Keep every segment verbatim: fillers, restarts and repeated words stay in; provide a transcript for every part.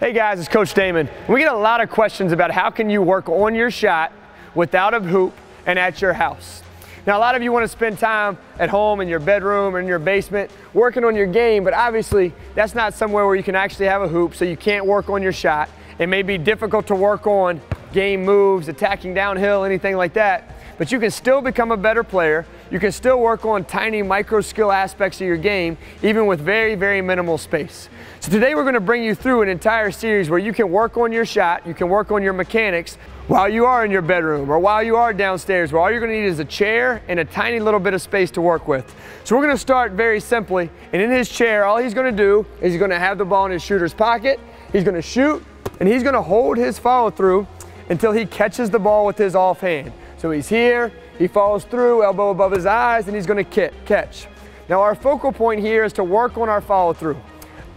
Hey guys, it's Coach Damon. We get a lot of questions about how can you work on your shot without a hoop and at your house. Now a lot of you want to spend time at home in your bedroom or in your basement working on your game, but obviously that's not somewhere where you can actually have a hoop, so you can't work on your shot. It may be difficult to work on game moves, attacking downhill, anything like that, but you can still become a better player. You can still work on tiny micro skill aspects of your game, even with very, very minimal space. So today we're going to bring you through an entire series where you can work on your shot, you can work on your mechanics while you are in your bedroom or while you are downstairs, where all you're going to need is a chair and a tiny little bit of space to work with. So we're going to start very simply, and in his chair, all he's going to do is he's going to have the ball in his shooter's pocket, he's going to shoot, and he's going to hold his follow through until he catches the ball with his off hand. So he's here, he follows through, elbow above his eyes, and he's gonna catch. Now our focal point here is to work on our follow through.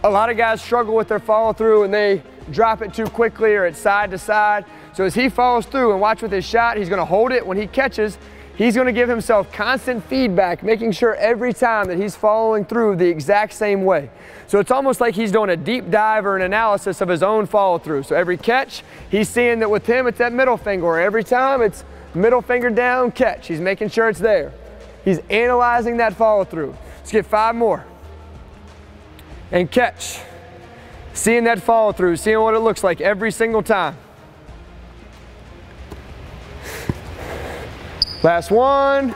A lot of guys struggle with their follow through and they drop it too quickly or it's side to side. So as he follows through, and watch with his shot, he's gonna hold it. When he catches, he's gonna give himself constant feedback, making sure every time that he's following through the exact same way. So it's almost like he's doing a deep dive or an analysis of his own follow through. So every catch, he's seeing that with him, it's that middle finger, or every time it's middle finger down, catch. He's making sure it's there. He's analyzing that follow through. Let's get five more. And catch. Seeing that follow through, seeing what it looks like every single time. Last one,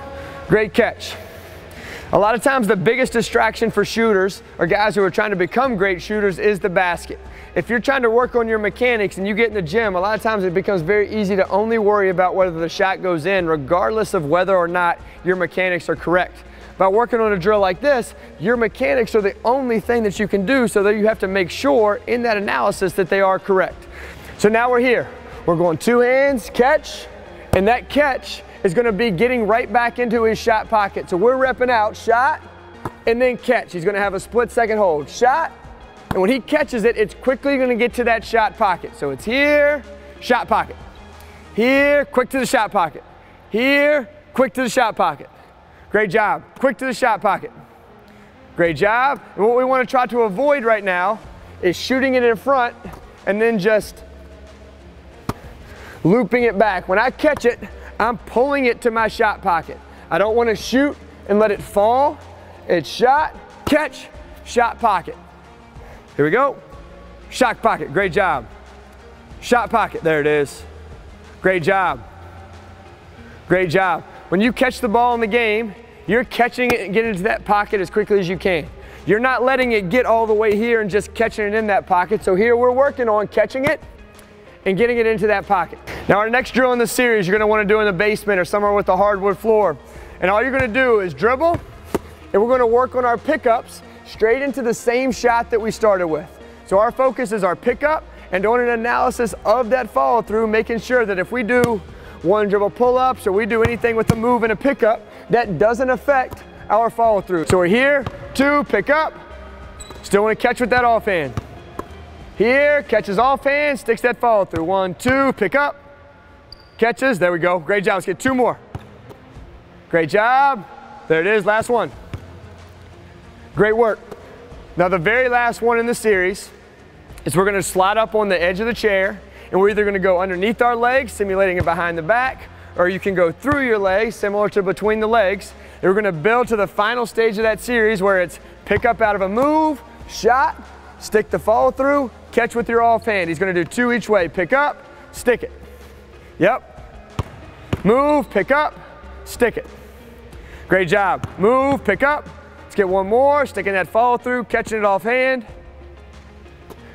great catch. A lot of times the biggest distraction for shooters or guys who are trying to become great shooters is the basket. If you're trying to work on your mechanics and you get in the gym, a lot of times it becomes very easy to only worry about whether the shot goes in, regardless of whether or not your mechanics are correct. By working on a drill like this, your mechanics are the only thing that you can do, so that you have to make sure in that analysis that they are correct. So now we're here. We're going two hands, catch, and that catch is going to be getting right back into his shot pocket. So we're repping out shot and then catch. He's going to have a split second hold. Shot, and when he catches it, it's quickly going to get to that shot pocket. So it's here, shot pocket. Here, quick to the shot pocket. Here, quick to the shot pocket. Great job. Quick to the shot pocket. Great job. And what we want to try to avoid right now is shooting it in front and then just looping it back. When I catch it, I'm pulling it to my shot pocket. I don't want to shoot and let it fall. It's shot, catch, shot pocket. Here we go. Shot pocket, great job. Shot pocket, there it is. Great job. Great job. When you catch the ball in the game, you're catching it and getting into that pocket as quickly as you can. You're not letting it get all the way here and just catching it in that pocket. So here we're working on catching it and getting it into that pocket. Now our next drill in this series you're going to want to do in the basement or somewhere with a hardwood floor. And all you're going to do is dribble, and we're going to work on our pickups straight into the same shot that we started with. So our focus is our pickup and doing an analysis of that follow through, making sure that if we do one dribble pull-ups or we do anything with a move and a pickup, that doesn't affect our follow through. So we're here, two, pick up, still want to catch with that offhand. Here, catches offhand, sticks that follow through. One, two, pick up, catches, there we go. Great job, let's get two more. Great job, there it is, last one. Great work. Now the very last one in the series is we're gonna slide up on the edge of the chair, and we're either gonna go underneath our legs, simulating it behind the back, or you can go through your legs, similar to between the legs. And we're gonna build to the final stage of that series where it's pick up out of a move, shot, stick the follow through, catch with your offhand. He's gonna do two each way. Pick up, stick it. Yep. Move, pick up, stick it. Great job. Move, pick up. Let's get one more. Sticking that follow through, catching it offhand.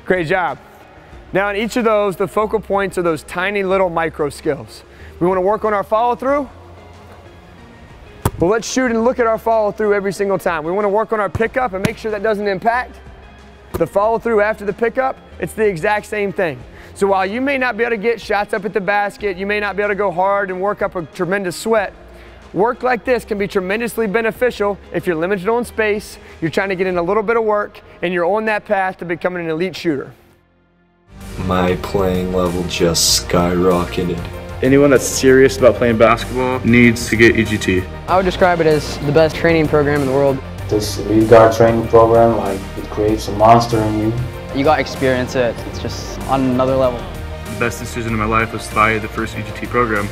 Great job. Now in each of those, the focal points are those tiny little micro skills. We wanna work on our follow through. Well, let's shoot and look at our follow through every single time. We wanna work on our pickup and make sure that doesn't impact the follow through after the pickup. It's the exact same thing. So while you may not be able to get shots up at the basket, you may not be able to go hard and work up a tremendous sweat, work like this can be tremendously beneficial if you're limited on space, you're trying to get in a little bit of work, and you're on that path to becoming an elite shooter. My playing level just skyrocketed. Anyone that's serious about playing basketball needs to get E G T. I would describe it as the best training program in the world. This lead guard training program, like, it creates a monster in you. You gotta experience it. It's just on another level. The best decision in my life was to buy the first U G T program.